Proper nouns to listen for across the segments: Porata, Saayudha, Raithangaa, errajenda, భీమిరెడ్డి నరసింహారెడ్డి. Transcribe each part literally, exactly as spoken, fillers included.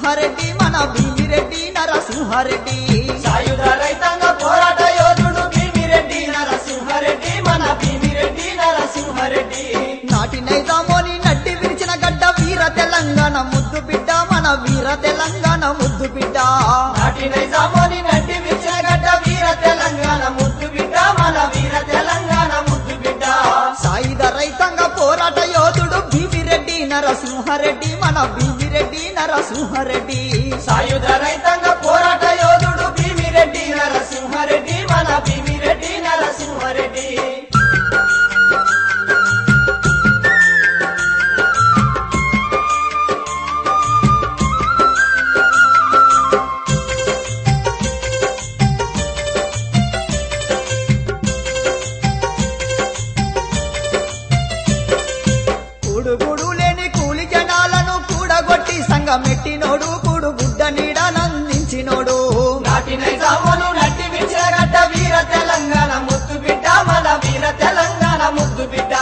నరసింహ రెడ్డి మన భీమిరెడ్డి నరసింహ రెడ్డి సాయుధ రైతాంగ పోరాట యోధుడు భీమిరెడ్డి నరసింహ రెడ్డి మన భీమిరెడ్డి నరసింహ రెడ్డి నాటి నైజామోని నట్టి విరిచిన గడ్డ వీర తెలంగాణ ముద్దు బిడ్డ మన వీర తెలంగాణ ముద్దు బిడ్డ నాటి నైజామోని నట్టి విరిచిన గడ్డ వీర తెలంగాణ ముద్దు బిడ్డ మన వీర తెలంగాణ ముద్దు బిడ్డ సాయుధ రైతాంగ పోరాట యోధుడు భీమిరెడ్డి నరసింహ రెడ్డి మన భీమిరెడ్డి నరసింహ రెడ్డి సాయుధ రైతాంగ పోరాట యోధుడు భీమిరెడ్డి నరసింహ రెడ్డి మన భీమిరెడ్డి నరసింహ రెడ్డి మెట్టినోడు కూడు గుడ్డ నీడ నందించినోడు నాటి నైజామును నట్టి విచ్చగడ్డ వీర తెలంగాణ ముద్దు బిడ్డ మన వీర తెలంగాణ ముద్దు బిడ్డ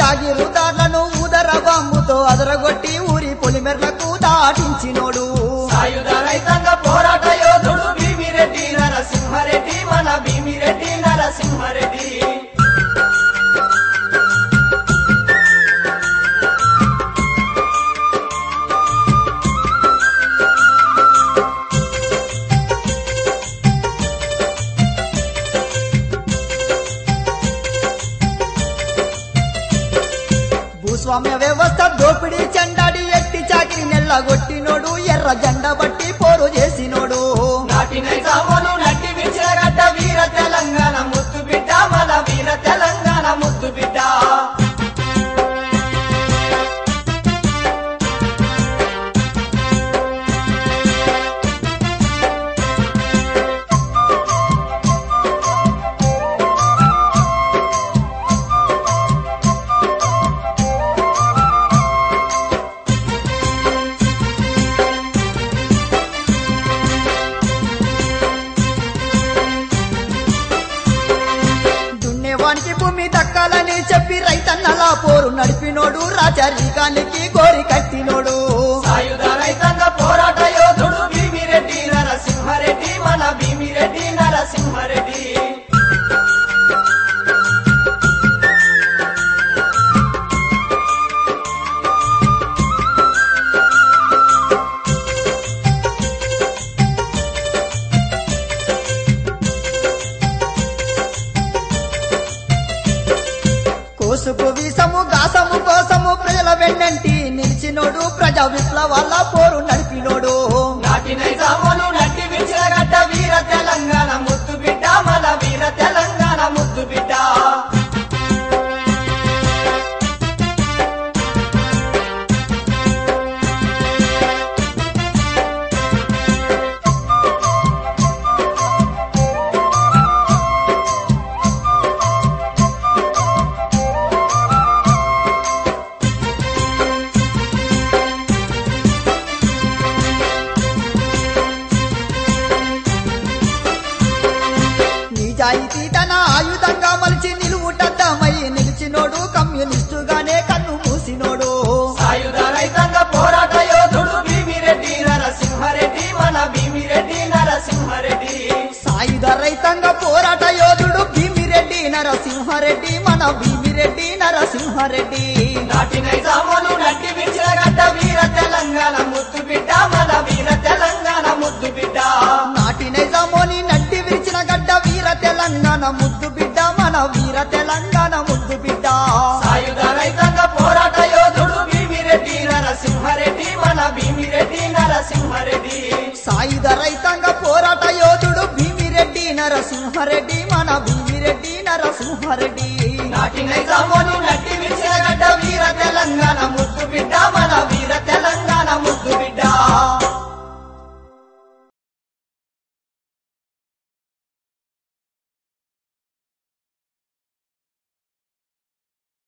దారులను ఉదర బాంబుతో అదరగొట్టి ఊరి పొలిమెర్లకు దాటించినోడు సాయుధ రైతాంగ పోరాట యోధుడు భీమిరెడ్డి నరసింహారెడ్డి మన భీమిరెడ్డి నరసింహారెడ్డి స్వామ్య వ్యవస్థ దోపిడీ చెండాడి ఎట్టి చాకిరి నెల్లగొట్టినోడు ఎర్ర జెండా బట్టి పోరు చేసినోడు నాటి నైజామును నట్టి విచ్చగడ్డ వీర తెలంగాణ ముద్దు బిడ్డ మన వీర తెలంగాణ ముద్దు బిడ్డ చెప్పి రైతన్నలా పోరు నడిపినోడు రాచరికానికి గోరి కట్టినోడు సాయుధ రైతాంగ పోరాట యోధుడు భీమిరెడ్డి నరసింహారెడ్డి మన భీమిరెడ్డి నరసింహారెడ్డి కోసుకు వీసము గాసము కోసము ప్రజల వెన్నంటి నిలిచినోడు ప్రజా విప్లవాల పోరు నడిపినోడు నాటి నైజామును నట్టి విచ్చగడ్డ వీర తెలంగాణ ముద్దు బిడ్డ మన వీర తెలంగాణ ముద్దు బిడ్డ తన ఆయుధంగా మలిచి నిలువుటద్దమై నిలిచినోడు కమ్యూనిస్టుగానే కన్ను మూసినోడు సాయుధ రైతాంగ పోరాట యోధుడు భీమిరెడ్డి నరసింహారెడ్డి మన భీమిరెడ్డి నరసింహారెడ్డి సాయుధ రైతాంగ పోరాట యోధుడు భీమిరెడ్డి నరసింహారెడ్డి మన భీమిరెడ్డి నరసింహారెడ్డి నాటి నైజామును నట్టి విచ్చగడ్డ వీర తెలంగాణ ముద్దు బిడ్డ మన వీర తెలంగాణ ముద్దు బిడ్డ నాటి నైజాముని నట్టి విరిచిన గడ్డ తెలంగాణ ముద్దు బిడ్డ మన వీర తెలంగాణ ముద్దు బిడ్డ సాయుధ రైతాంగ పోరాట యోధుడు భీమిరెడ్డి నరసింహారెడ్డి మన భీమిరెడ్డి నరసింహారెడ్డి సాయుధ రైతాంగ పోరాట యోధుడు భీమిరెడ్డి నరసింహారెడ్డి మన భీమిరెడ్డి నరసింహారెడ్డి నాటి నైజామును నట్టి విచ్చగడ్డ వీర తెలంగాణ ముద్దు బిడ్డ మన